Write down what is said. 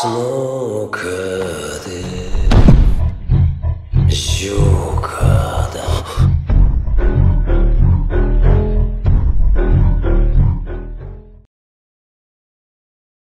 smoke the sugar.